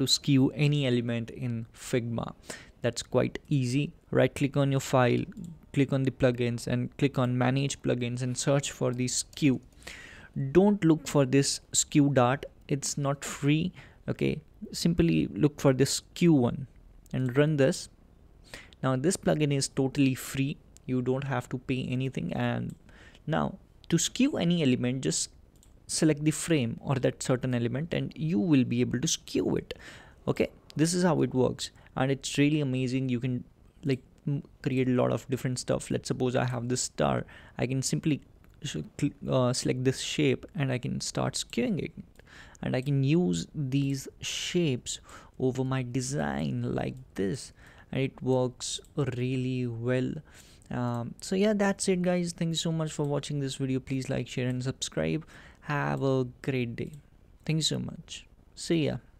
to skew any element in Figma. That's quite easy. Right click on your file, click on the plugins and click on manage plugins and search for the skew. Don't look for this skew dart, it's not free. Okay, simply look for this skew one and run this. Now this plugin is totally free, you don't have to pay anything. And now to skew any element, just select the frame or that certain element and you will be able to skew it. Okay, this is how it works and it's really amazing. You can like create a lot of different stuff. Let's suppose I have this star, I can simply select this shape and I can start skewing it, and I can use these shapes over my design like this, and it works really well. So yeah, that's it guys. Thank you so much for watching this video. Please like, share and subscribe. Have a great day. Thank you so much. See ya.